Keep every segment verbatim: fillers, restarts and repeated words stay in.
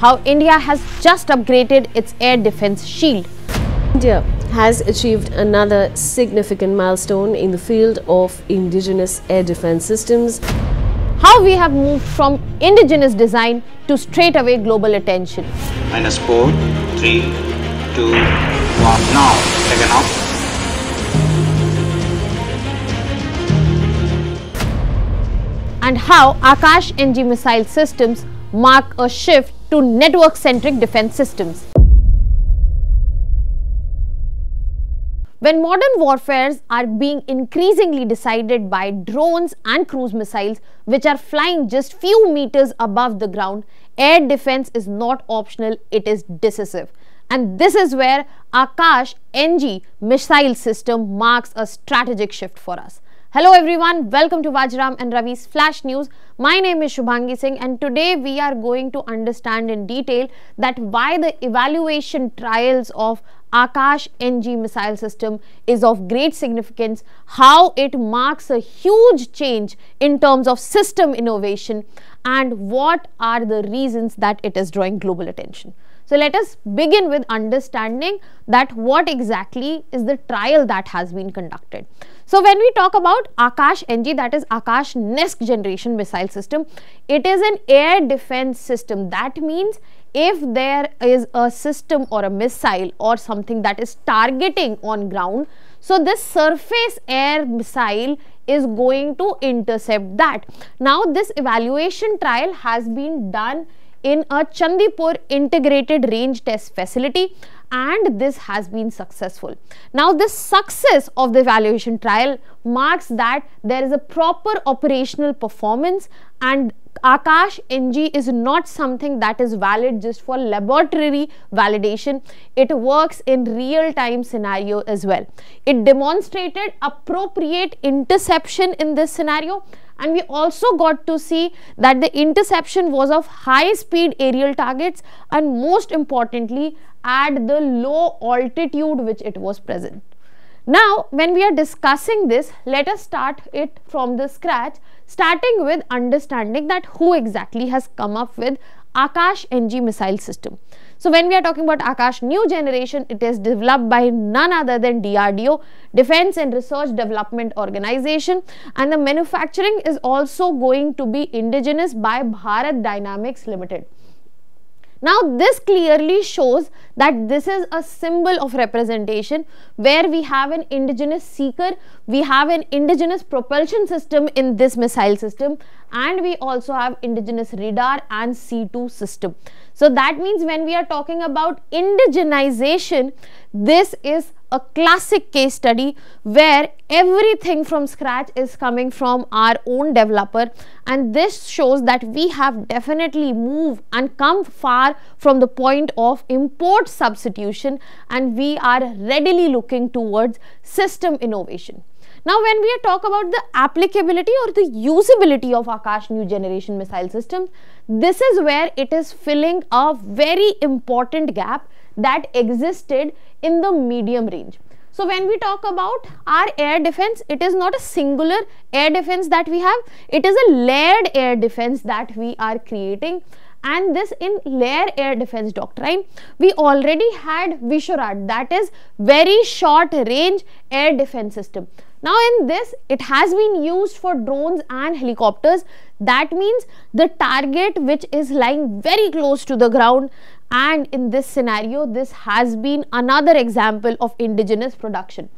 how India has just upgraded its air defense shield. India has achieved another significant milestone in the field of indigenous air defense systems. How we have moved from indigenous design to straightaway global attention. Minus four, three, two, one. Now, taken off. And how Akash N G missile systems mark a shift to network-centric defense systems. When modern warfares are being increasingly decided by drones and cruise missiles, which are flying just few meters above the ground, air defense is not optional, it is decisive. And this is where Akash N G missile system marks a strategic shift for us. Hello everyone, welcome to Vajram and Ravi's Flash News. My name is Shubhangi Singh and today we are going to understand in detail that why the evaluation trials of Akash N G missile system is of great significance, how it marks a huge change in terms of system innovation and what are the reasons that it is drawing global attention. So let us begin with understanding that what exactly is the trial that has been conducted. So when we talk about Akash N G, that is Akash next generation missile system, it is an air defense system. That means if there is a system or a missile or something that is targeting on ground, so this surface air missile is going to intercept that. Now this evaluation trial has been done in a Chandipur integrated range test facility and this has been successful. Now this success of the evaluation trial marks that there is a proper operational performance and Akash N G is not something that is valid just for laboratory validation. It works in real-time scenario as well. It demonstrated appropriate interception in this scenario. And we also got to see that the interception was of high speed aerial targets and most importantly at the low altitude which it was present. Now when we are discussing this, let us start it from the scratch, starting with understanding that who exactly has come up with Akash N G missile system. So when we are talking about Akash new generation, it is developed by none other than D R D O, Defense and Research Development Organization, and the manufacturing is also going to be indigenous by Bharat Dynamics Limited. Now this clearly shows that this is a symbol of representation where we have an indigenous seeker, we have an indigenous propulsion system in this missile system, and we also have indigenous radar and C two system. So that means when we are talking about indigenization, this is a classic case study where everything from scratch is coming from our own developer, and this shows that we have definitely moved and come far from the point of import substitution and we are readily looking towards system innovation. Now when we talk about the applicability or the usability of Akash new generation missile systems, this is where it is filling a very important gap that existed in the medium range. So when we talk about our air defense, it is not a singular air defense that we have, it is a layered air defense that we are creating, and this in layered air defense doctrine we already had VSHORAD, that is very short range air defense system. Now in this, it has been used for drones and helicopters. That means the target which is lying very close to the ground, and in this scenario this has been another example of indigenous production.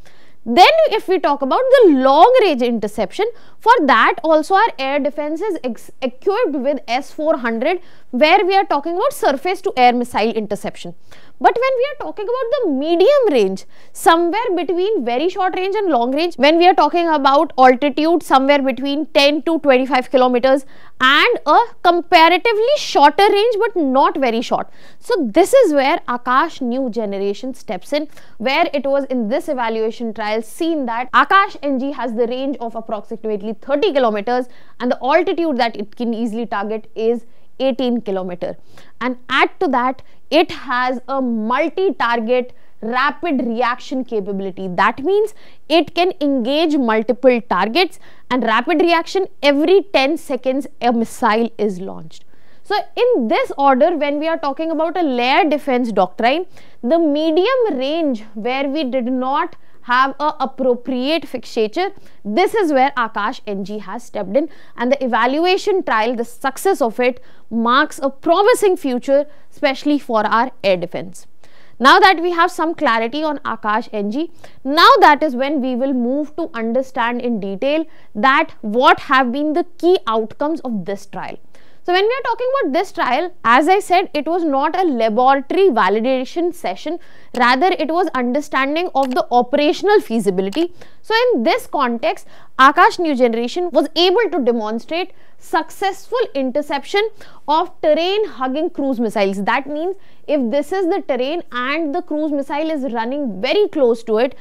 Then if we talk about the long range interception, for that also our air defense is equipped with S four hundred, where we are talking about surface to air missile interception. But when we are talking about the medium range, somewhere between very short range and long range, when we are talking about altitude somewhere between ten to twenty-five kilometers and a comparatively shorter range but not very short. So this is where Akash new generation steps in, where it was in this evaluation trial seen that Akash N G has the range of approximately thirty kilometers and the altitude that it can easily target is eighteen kilometer, and add to that it has a multi-target rapid reaction capability. That means it can engage multiple targets, and rapid reaction every ten seconds a missile is launched. So in this order, when we are talking about a layered defense doctrine, the medium range where we did not have a appropriate fixature, this is where Akash N G has stepped in, and the evaluation trial, the success of it, marks a promising future, especially for our air defense. Now that we have some clarity on Akash N G, now that is when we will move to understand in detail that what have been the key outcomes of this trial. So when we are talking about this trial, as I said, it was not a laboratory validation session, rather it was understanding of the operational feasibility. So in this context, Akash New Generation was able to demonstrate successful interception of terrain hugging cruise missiles. That means if this is the terrain and the cruise missile is running very close to it,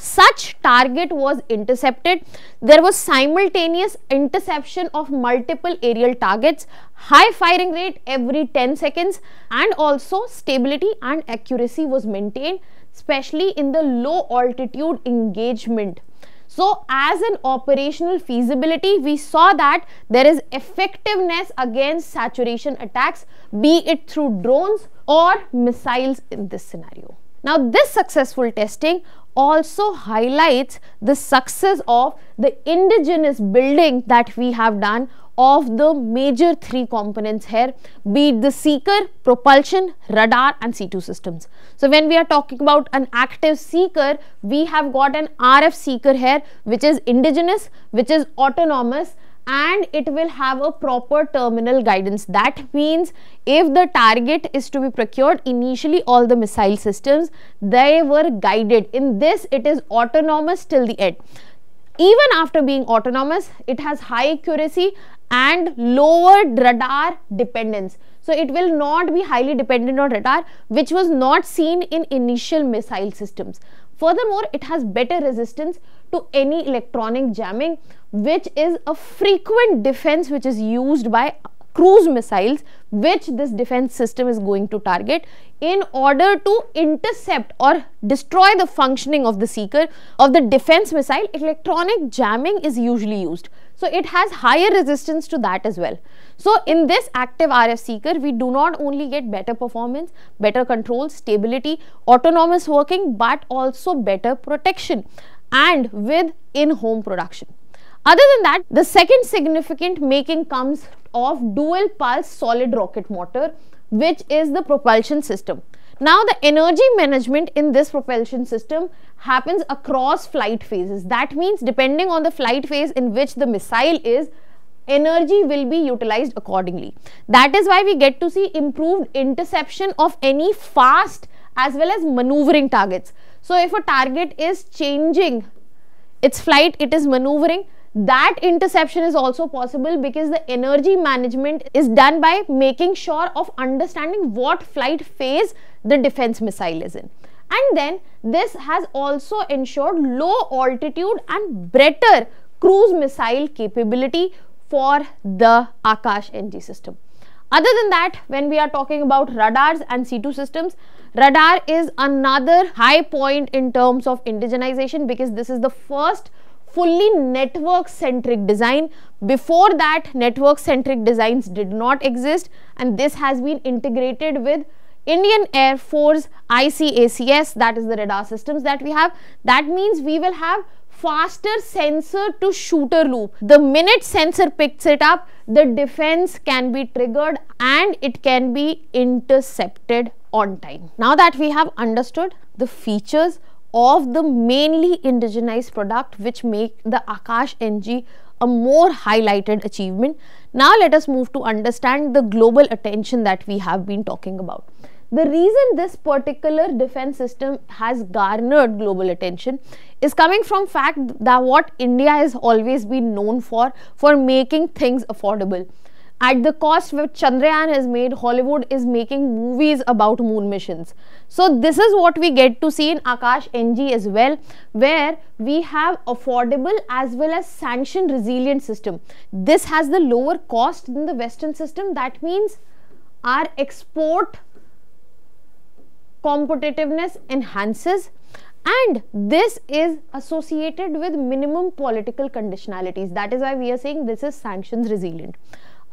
such target was intercepted. There was simultaneous interception of multiple aerial targets, high firing rate every ten seconds, and also stability and accuracy was maintained, especially in the low altitude engagement. So as an operational feasibility, we saw that there is effectiveness against saturation attacks, be it through drones or missiles in this scenario. Now this successful testing also highlights the success of the indigenous building that we have done of the major three components here, be it the seeker, propulsion, radar and C two systems. So when we are talking about an active seeker, we have got an R F seeker here, which is indigenous, which is autonomous, and it will have a proper terminal guidance. That means if the target is to be procured, initially all the missile systems, they were guided. In this, it is autonomous till the end. Even after being autonomous, it has high accuracy and lower radar dependence. So it will not be highly dependent on radar, which was not seen in initial missile systems. Furthermore, it has better resistance to any electronic jamming, which is a frequent defense which is used by cruise missiles, which this defense system is going to target in order to intercept or destroy the functioning of the seeker. Of the defense missile, electronic jamming is usually used. So it has higher resistance to that as well. So in this active R F seeker, we do not only get better performance, better control, stability, autonomous working, but also better protection and with in-home production. Other than that, the second significant making comes of dual pulse solid rocket motor, which is the propulsion system. Now the energy management in this propulsion system happens across flight phases. That means depending on the flight phase in which the missile is, energy will be utilized accordingly. That is why we get to see improved interception of any fast as well as maneuvering targets. So if a target is changing its flight, it is maneuvering, that interception is also possible because the energy management is done by making sure of understanding what flight phase the defense missile is in. And then this has also ensured low altitude and better cruise missile capability for the Akash N G system. Other than that, when we are talking about radars and C two systems, radar is another high point in terms of indigenization, because this is the first fully network centric design. Before that, network centric designs did not exist, and this has been integrated with Indian Air Force I C A C S, that is the radar systems that we have. That means we will have faster sensor to shooter loop. The minute sensor picks it up, the defense can be triggered and it can be intercepted on time. Now that we have understood the features of the mainly indigenized product which make the Akash N G a more highlighted achievement, now let us move to understand the global attention that we have been talking about. The reason this particular defense system has garnered global attention is coming from fact that what India has always been known for, for making things affordable. At the cost which Chandrayaan has made, Hollywood is making movies about moon missions. So this is what we get to see in Akash N G as well, where we have affordable as well as sanction resilient system. This has the lower cost than the Western system. That means our export competitiveness enhances, and this is associated with minimum political conditionalities. That is why we are saying this is sanctions resilient.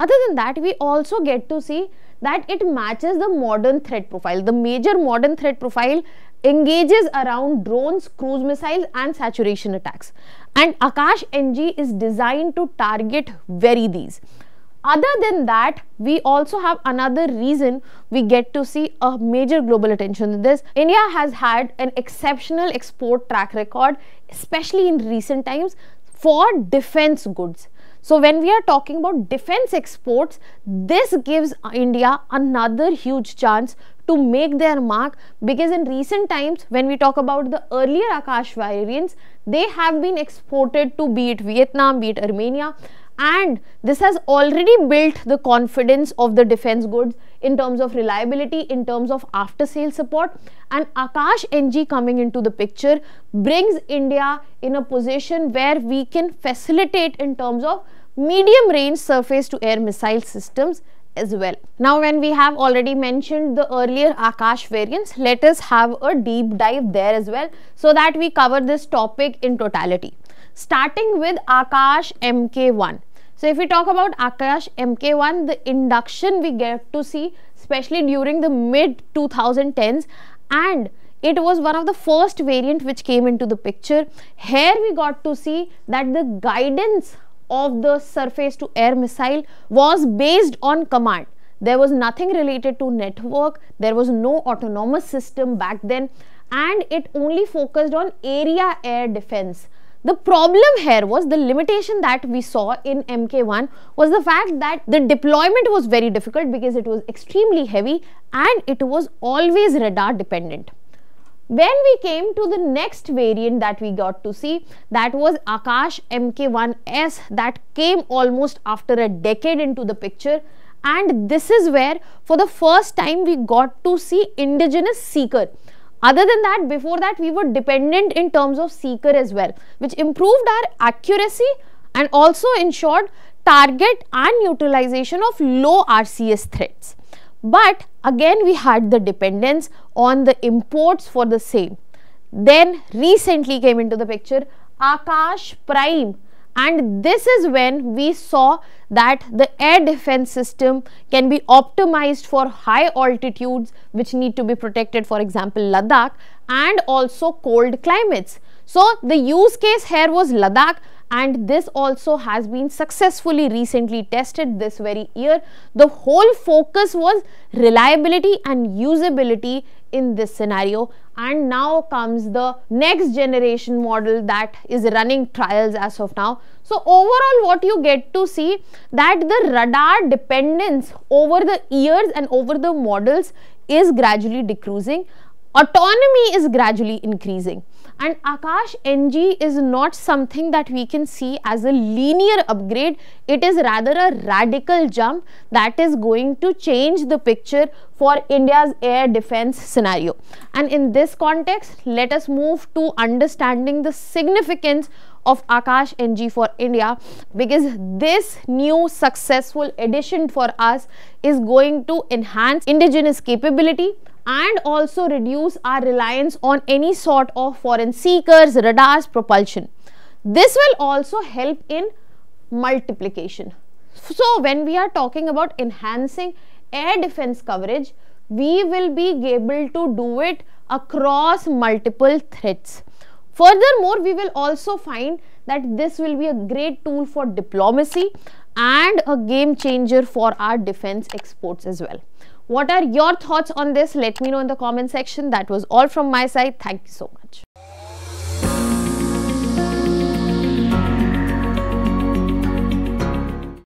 Other than that, we also get to see that it matches the modern threat profile. The major modern threat profile engages around drones, cruise missiles and saturation attacks, and Akash N G is designed to target very these. Other than that, we also have another reason we get to see a major global attention in this. India has had an exceptional export track record, especially in recent times, for defense goods. So when we are talking about defense exports, this gives India another huge chance to make their mark, because in recent times when we talk about the earlier Akash variants, they have been exported to be it Vietnam, be it Armenia, and this has already built the confidence of the defense goods in terms of reliability, in terms of after sales support. And Akash N G coming into the picture brings India in a position where we can facilitate in terms of medium range surface to air missile systems as well. Now, when we have already mentioned the earlier Akash variants, let us have a deep dive there as well, so that we cover this topic in totality. Starting with Akash M K one. So if we talk about Akash M K one, the induction we get to see, especially during the mid two thousand tens, and it was one of the first variant which came into the picture. Here we got to see that the guidance of the surface to air missile was based on command. There was nothing related to network, there was no autonomous system back then, and it only focused on area air defense. The problem here was, the limitation that we saw in M K one was the fact that the deployment was very difficult because it was extremely heavy and it was always radar dependent. When we came to the next variant that we got to see, that was Akash M K one S, that came almost after a decade into the picture, and this is where for the first time we got to see indigenous seeker. Other than that, before that we were dependent in terms of seeker as well, which improved our accuracy and also ensured target and utilization of low R C S threats. But again we had the dependence on the imports for the same. Then recently came into the picture Akash Prime, and this is when we saw that the air defense system can be optimized for high altitudes which need to be protected, for example Ladakh, and also cold climates. So the use case here was Ladakh, and this also has been successfully recently tested this very year. The whole focus was reliability and usability in this scenario, and now comes the next generation model that is running trials as of now. So overall what you get to see, that the radar dependence over the years and over the models is gradually decreasing, autonomy is gradually increasing, and Akash N G is not something that we can see as a linear upgrade. It is rather a radical jump that is going to change the picture for India's air defense scenario. And in this context, let us move to understanding the significance of Akash N G for India, because this new successful addition for us is going to enhance indigenous capability and also reduce our reliance on any sort of foreign seekers, radars, propulsion. This will also help in multiplication. So when we are talking about enhancing air defense coverage, we will be able to do it across multiple threats. Furthermore, we will also find that this will be a great tool for diplomacy and a game changer for our defense exports as well. What are your thoughts on this? Let me know in the comment section. That was all from my side. Thank you so much.